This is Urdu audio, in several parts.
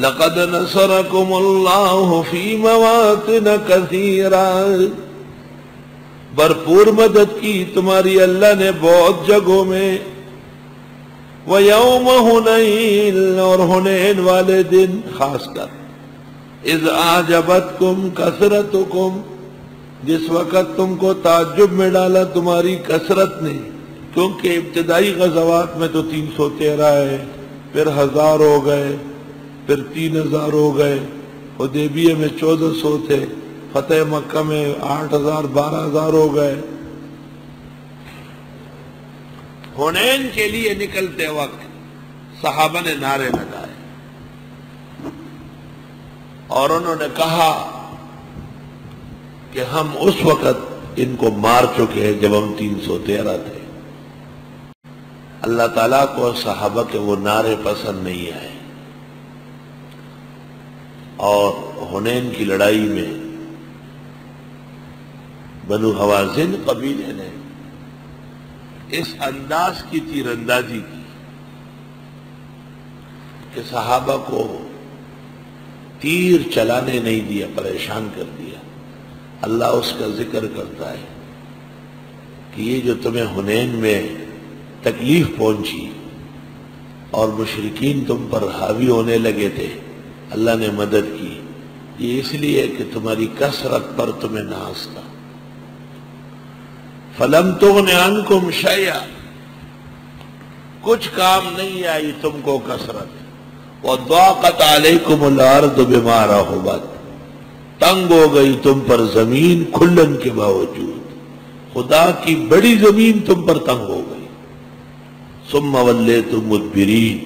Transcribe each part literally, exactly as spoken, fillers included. لقد نصركم الله فی مواطن کثیرہ، بھرپور مدد کی تمہاری اللہ نے بہت جگہوں میں، وَيَوْمَ هُنَيْنِ، اور ہنین والے دن خاص کر، اِذْ أَعْجَبَتْكُمْ كَثْرَتُكُمْ، جس وقت تم کو تعجب میں ڈالا تمہاری کثرت نے، کیونکہ ابتدائی غزوات میں تو تین سو تیرہ ہے، پھر ہزار ہو گئے، پھر تین ہزار ہو گئے، حدیبیہ میں چودہ سو تھے، فتح مکہ میں آٹھ ہزار بارہ ہزار ہو گئے۔ ہنین کے لیے نکلتے وقت صحابہ نے نعرے لگائے اور انہوں نے کہا کہ ہم اس وقت ان کو مار چکے ہیں جب ہم تین سو تیرہ تھے۔ اللہ تعالیٰ کو صحابہ کے وہ نعرے پسند نہیں آئے، اور ہنین کی لڑائی میں بنو ہوازن قبیلے نے اس انداز کی تیراندازی کی کہ صحابہ کو تیر چلانے نہیں دیا، پریشان کر دیا۔ اللہ اس کا ذکر کرتا ہے کہ یہ جو تمہیں ہنین میں تکلیف پہنچی اور مشرکین تم پر حاوی ہونے لگے تھے، اللہ نے مدد کی، یہ اس لیے کہ تمہاری کثرت پر تمہیں ناز تھا۔ فَلَمْ تُغْنِ عَنْكُمْ شَيْئًا، کچھ کام نہیں آئی تم کو کثرت۔ وَضَاقَتْ عَلَيْكُمُ الْأَرْضُ بِمَا رَحُبَتْ، تنگ ہو گئی تم پر زمین کھلن کے باوجود، خدا کی بڑی زمین تم پر تنگ ہو گئی۔ ثُمَّ وَلَّيْتُمْ مُدْبِرِينَ،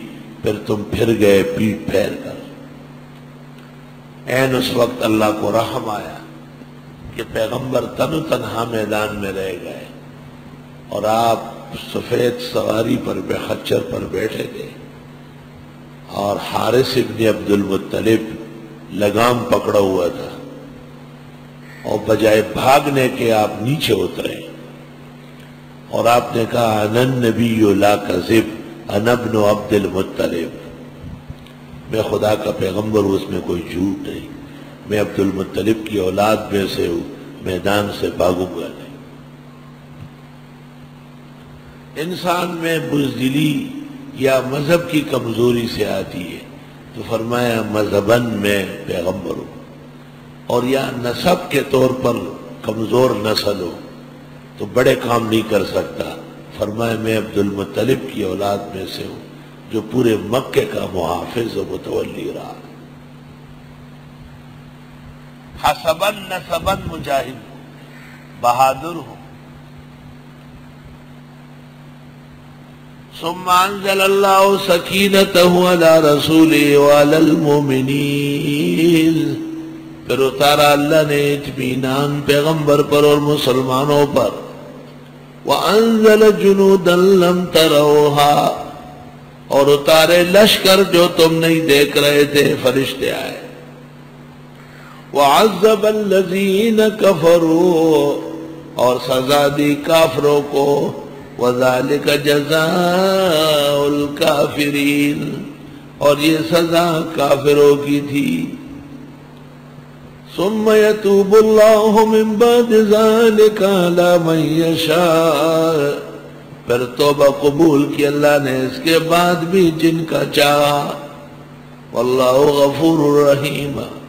پھر تم پھر گئے پیٹ پھیر کر۔ این اس وقت اللہ کو رحم آیا کہ پیغمبر تن و تنہا میدان میں رہ گئے اور آپ سفید سواری پر بخچر پر بیٹھے تھے، اور حارث ابن عبد المطلب لگام پکڑا ہوا تھا، اور بجائے بھاگنے کے آپ نیچے اترے اور آپ نے کہا انا النبی لا کذب انا ابن عبد المطلب، میں خدا کا پیغمبر ہوں، اس میں کوئی جھوٹ نہیں، میں عبد المطلب کی اولاد میں سے ہوں، میدان سے بھاگوں گا نہیں۔ انسان میں بزدلی یا مذہب کی کمزوری سے آتی ہے، تو فرمایا مذہباً میں پیغمبر ہوں، اور یا نسب کے طور پر کمزور نسل ہو تو بڑے کام نہیں کر سکتا، فرمایا میں عبد المطلب کی اولاد میں سے ہوں جو پورے مکہ کا محافظ و متولی رہا۔ حسباً نسباً مجاہد ہو، بہادر ہو۔ ثم انزل اللہ سکینتہ علی رسولہ وعلی المؤمنین، پھر اتارا اللہ نے اطمینان پیغمبر پر اور مسلمانوں پر۔ وانزل جنوداً لم تروہا، اور اتارے لشکر جو تم نہیں دیکھ رہے تھے، فرشتے آئے۔ وَعَذَّبَ الَّذِينَ كَفَرُوا، اور سزا دی کافروں کو۔ وَذَلِكَ جَزَاءُ الْكَافِرِينَ، اور یہ سزا کافروں کی تھی۔ ثُمَّ يَتُوبُ اللَّهُ مِن بَعْدِ ذَلِكَ عَلَى مَن يَشَاءُ، پھر توبہ قبول کی اللہ نے اس کے بعد بھی جن کا چاہا۔ واللہ غفور رحیم۔